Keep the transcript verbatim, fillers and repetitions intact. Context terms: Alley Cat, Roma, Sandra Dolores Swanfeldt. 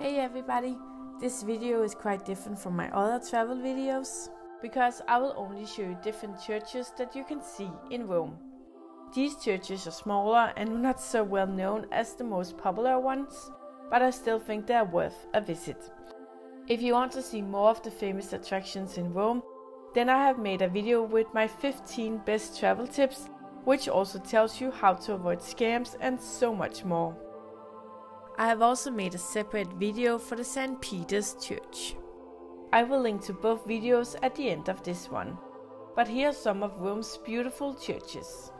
Hey everybody! This video is quite different from my other travel videos, because I will only show you different churches that you can see in Rome. These churches are smaller and not so well known as the most popular ones, but I still think they are worth a visit. If you want to see more of the famous attractions in Rome, then I have made a video with my fifteen best travel tips, which also tells you how to avoid scams and so much more. I have also made a separate video for the Saint Peter's Church. I will link to both videos at the end of this one. But here are some of Rome's beautiful churches.